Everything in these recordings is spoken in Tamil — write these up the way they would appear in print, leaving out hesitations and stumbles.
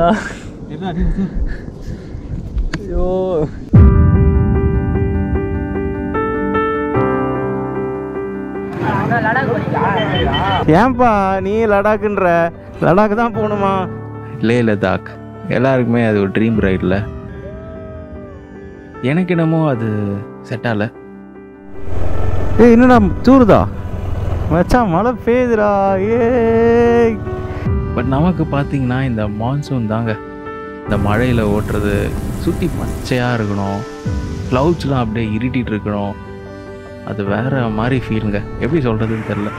ना यो ஏன்பா நீ லடாக்ன்ற லடாக் தான் போணுமா? லே லடாக் எல்லாருக்குமே அது ஒரு ட்ரீம் ரைட்ல. எனக்கு என்னமோ அது செட் ஆல. ஏய் என்னடா தூருதா மச்சான், மழை பெய்யுதுடா. ஏய் பட் நமக்கு பார்த்தீங்கன்னா இந்த மான்சூன் தாங்க. இந்த மழையில் ஓட்டுறது சுற்றி பச்சையாக இருக்கணும், க்ளவுட்ஸ்லாம் அப்படியே இருட்டிகிட்டு இருக்கணும். அது வேறு மாதிரி ஃபீலுங்க, எப்படி சொல்கிறதுன்னு தெரில.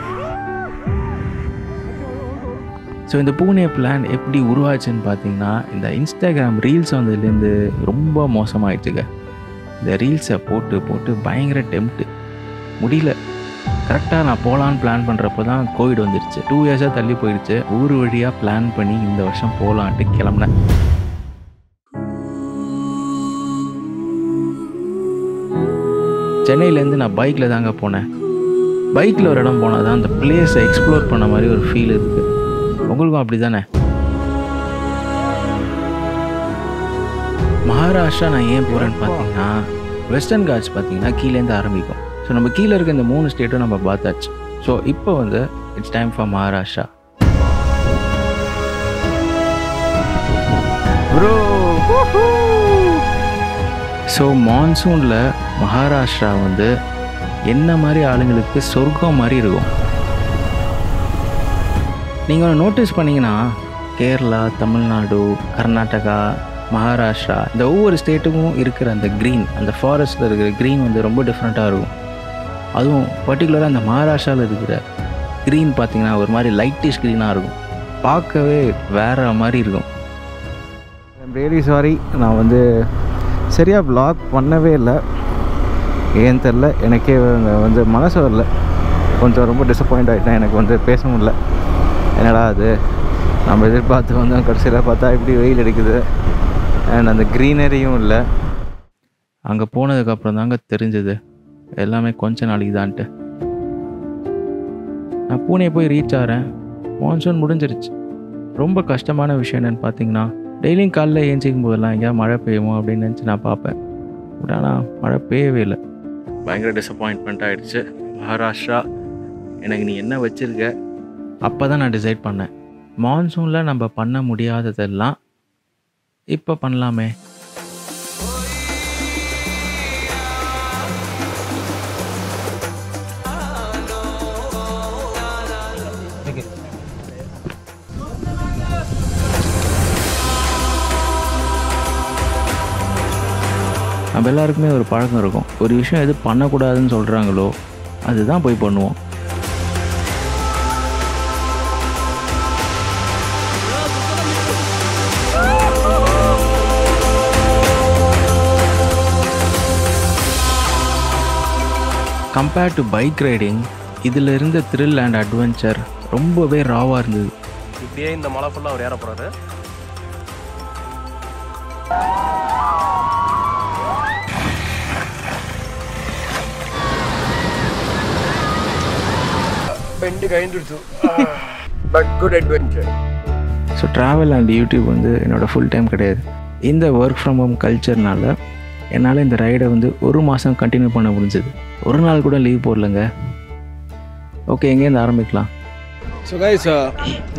ஸோ இந்த பூனே பிளான் எப்படி உருவாச்சுன்னு பார்த்தீங்கன்னா, இந்த இன்ஸ்டாகிராம் ரீல்ஸ் வந்ததுலேருந்து ரொம்ப மோசமாகிடுச்சுங்க. இந்த ரீல்ஸை போட்டு போட்டு பயங்கர டெம்ப்ட்டு முடியல. கரெக்டாக நான் போகலான்னு பிளான் பண்ணுறப்போ தான் கோவிட் வந்துடுச்சு. 2 இயர்ஸாக தள்ளி போயிடுச்சு. ஊர் வழியாக பிளான் பண்ணி இந்த வருஷம் போகலான்ட்டு கிளம்புனேன். சென்னையிலேருந்து நான் பைக்கில் தாங்க போனேன். பைக்கில் ஒரு இடம் போனால் தான் அந்த பிளேஸை எக்ஸ்ப்ளோர் பண்ண மாதிரி ஒரு ஃபீல் இருக்குது. உங்களுக்கும் அப்படி தானே? மகாராஷ்டிரா நான் ஏன் போகிறேன்னு பார்த்தீங்கன்னா, வெஸ்டர்ன் காட்ஸ் பார்த்தீங்கன்னா கீழேருந்து ஆரம்பிக்கும். ஸோ நம்ம கீழே இருக்க இந்த 3 ஸ்டேட்டும் நம்ம பார்த்தாச்சு. ஸோ இப்போ வந்து it's time for Maharashtra. So மான்சூனில் மகாராஷ்டிரா வந்து என்ன மாதிரி ஆளுங்களுக்கு சொர்க்கம் மாதிரி இருக்கும். நீங்கள் நோட்டீஸ் பண்ணிங்கன்னா கேரளா, தமிழ்நாடு, கர்நாடகா, மகாராஷ்டிரா இந்த ஒவ்வொரு ஸ்டேட்டுக்கும் இருக்கிற அந்த க்ரீன், அந்த ஃபாரஸ்ட்டில் இருக்கிற க்ரீன் வந்து ரொம்ப டிஃப்ரெண்ட்டாக இருக்கும். அதுவும் பர்டிகுலராக அந்த மகாராஷ்டிராவில் இருக்கிற க்ரீன் பார்த்திங்கன்னா ஒரு மாதிரி லைட்டிஷ் க்ரீனாக இருக்கும். பார்க்கவே வேறு மாதிரி இருக்கும். ஐம் சாரி, நான் வந்து சரியாக ப்ளாக் பண்ணவே இல்லை. ஏன்னு தெரில, எனக்கே வந்து மனசு வரல. கொஞ்சம் ரொம்ப டிசப்பாயிண்ட் ஆகிட்டேன். எனக்கு வந்து பேச முடியல. என்னடா அது நம்ம எதிர்பார்த்து வந்தோம், கடைசியில் பார்த்தா இப்படி வெயில் அடிக்குது. அண்ட் அந்த க்ரீனரியும் இல்லை. அங்கே போனதுக்கப்புறம் தாங்க தெரிஞ்சது எல்லாமே கொஞ்ச நாளைக்கு தான்ட்டு. நான் பூனே போய் ரீச் ஆகிறேன், மான்சூன் முடிஞ்சிருச்சு. ரொம்ப கஷ்டமான விஷயம் என்னென்னு பார்த்தீங்கன்னா, டெய்லியும் காலைல ஏஞ்சிக்கும் போதெல்லாம் எங்கேயா மழை பெய்யுமோ அப்படின்னு நினச்சி நான் பார்ப்பேன். பட் ஆனால் மழை பெய்யவே இல்லை. பயங்கர டிசப்பாயின்ட்மெண்ட் ஆகிடுச்சு. மகாராஷ்டிரா எனக்கு நீ என்ன வச்சுருக்க? அப்போ தான் நான் டிசைட் பண்ணேன், மான்சூனில் நம்ம பண்ண முடியாததெல்லாம் இப்போ பண்ணலாமே. நம்ம எல்லாருக்குமே ஒரு பழக்கம் இருக்கும், ஒரு விஷயம் எது பண்ணக்கூடாதுன்னு சொல்கிறாங்களோ அதுதான் போய் பண்ணுவோம். கம்பேர்ட் டு பைக் ரைடிங் இதில் இருந்த த்ரில் அண்ட் அட்வென்ச்சர் ரொம்பவே ராவாக இருந்தது. இப்படியே இந்த மலை ஃபுல்லாக அவர் ஏற போகிறாரு. பெண்டு கைந்துடுச்சு, but good adventure. So travel and YouTube வந்து என்னோடய ஃபுல் டைம் கிடையாது. இந்த ஒர்க் ஃப்ரம் ஹோம் கல்ச்சர்னால என்னால் இந்த ரைடை வந்து 1 மாதம் கண்டினியூ பண்ண முடிஞ்சது. ஒரு நாள் கூட லீவ் போடலங்க. ஓகே, எங்கேருந்து ஆரம்பிக்கலாம்? ஸோ கைஸ்,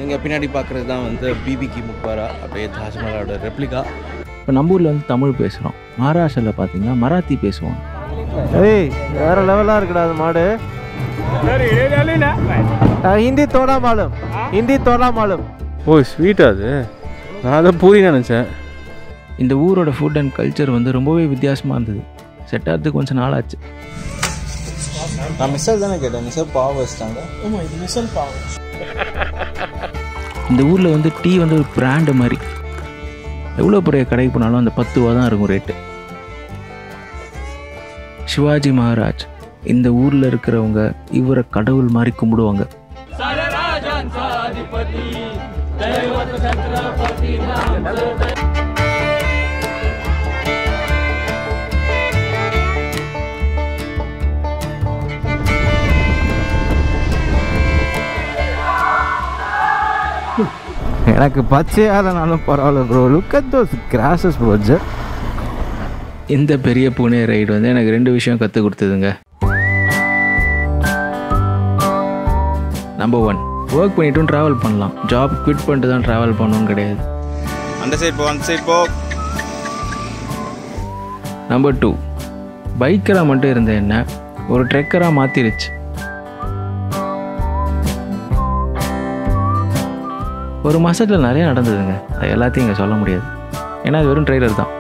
நீங்கள் பின்னாடி பார்க்குறது தான் வந்து பிபிகி முக்வாரா, அப்படியே தாஜ்மஹாலோட ரெப்ளிகா. இப்போ நம்ம ஊரில் வந்து தமிழ் பேசுகிறோம், மகாராஷ்டிராவில் பார்த்தீங்கன்னா மராத்தி பேசுவோம். ஏய் வேறு லெவலாக இருக்குடா அது மாடு. ஹிந்தி தோடா மாலும், ஹிந்தி தோடா மாலும். ஓ ஸ்வீட்டா அது, நான் அதை பூரி நினச்சேன். இந்த ஊரோட ஃபுட் அண்ட் கல்ச்சர் வந்து ரொம்பவே வித்தியாசமாக இருந்தது. செட் ஆகிறதுக்கு கொஞ்சம் நாளாச்சு. நான் மிசல் தானே கேட்டேன், மிசல் பாவ் வச்சுட்டாங்க. ஆமாம், இது மிசல் பாவ். இந்த ஊரில் வந்து டீ வந்து ஒரு பிராண்டு மாதிரி. எவ்வளோ பெரிய கடைக்கு போனாலும் அந்த 10 ரூபா தான் இருக்கும் ரேட்டு. சிவாஜி மகாராஜ் இந்த ஊரில் இருக்கிறவங்க இவரை கடவுள் மாதிரி கும்பிடுவாங்க. எனக்கு பச்சையாலனாலும் பரவாயில்ல bro. Look at those grasses bro. இந்த பெரிய புனே ரைடு வந்து எனக்கு ரெண்டு விஷயம் கற்றுக் கொடுத்ததுங்க. நம்பர் ஒன், ஒர்க் பண்ணிட்டும் ட்ராவல் பண்ணலாம். ஜாப் குவிட் பண்ணிட்டு தான் ட்ராவல் பண்ணணும்னு கிடையாது. அந்த சைட் போ, அந்த சைட் போ. நம்பர் டூ, பைக்கராக மட்டும் இருந்த என்ன ஒரு ட்ரெக்கராக மாற்றிருச்சு. ஒரு மாதத்தில் நிறையா நடந்ததுங்க. அது எல்லாத்தையும் இங்கே சொல்ல முடியாது, ஏன்னா அது வெறும் ட்ரெய்லர் தான்.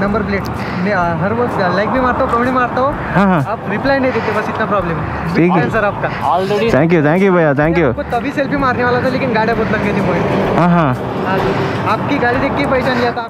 नंबर प्लेट मैं हर वक्त लाइक भी मारता हूँ, कमेंट मारता हूँ. हाँ, आप रिप्लाई नहीं देते, बस इतना प्रॉब्लम है. ठीक है सर, आपका ऑलरेडी थैंक यू भैया, थैंक यू. तभी सेल्फी मारने वाला था लेकिन गाड़ी बहुत लंबी थी. हाँ, आपकी गाड़ी देख के पहचान लिया था.